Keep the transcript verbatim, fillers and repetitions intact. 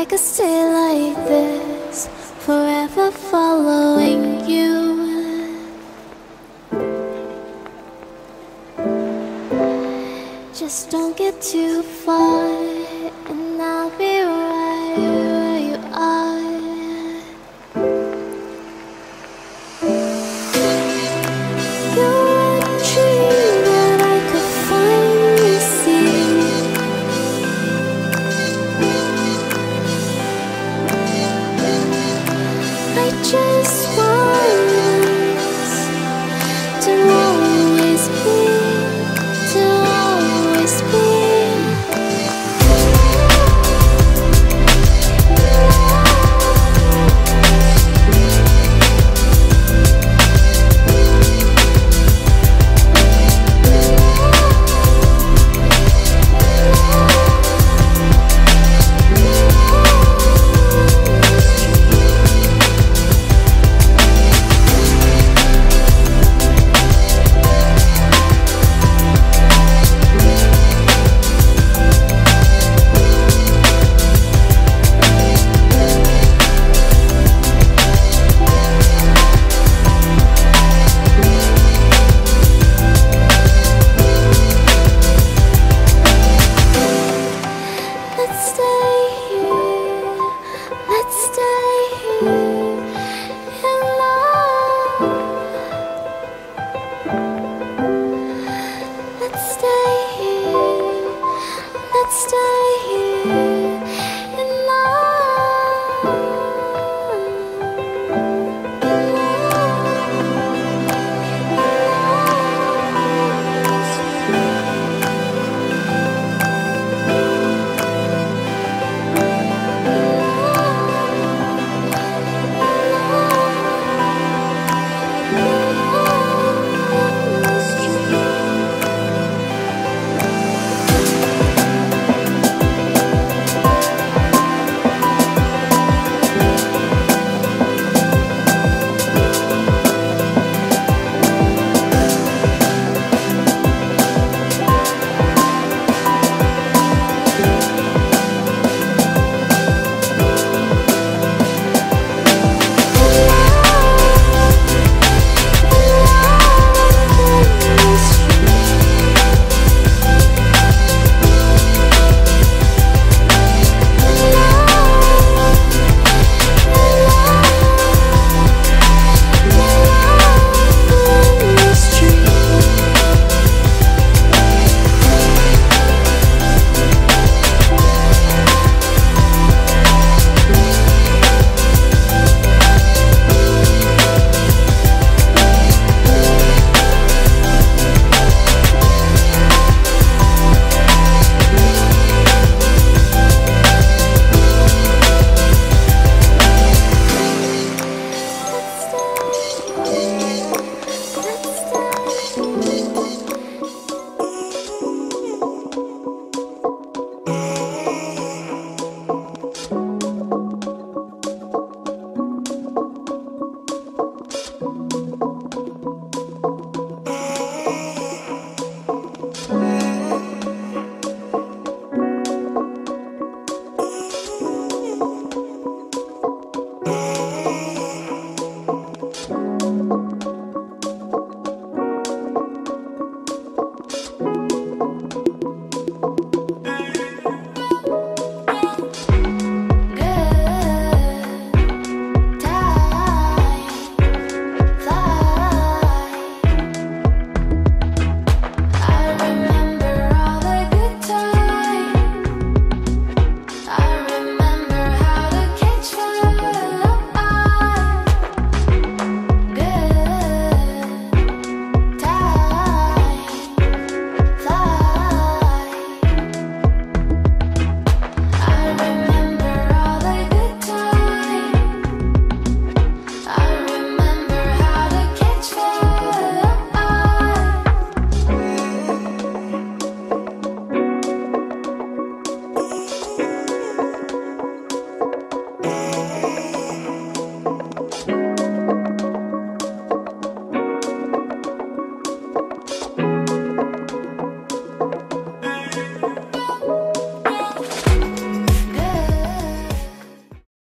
I could stay like this, forever following you. Just don't get too far, and I'll be right where you are. You're a dream that I could finally see. I just want to always be, to always be. Stay here, let's stay here.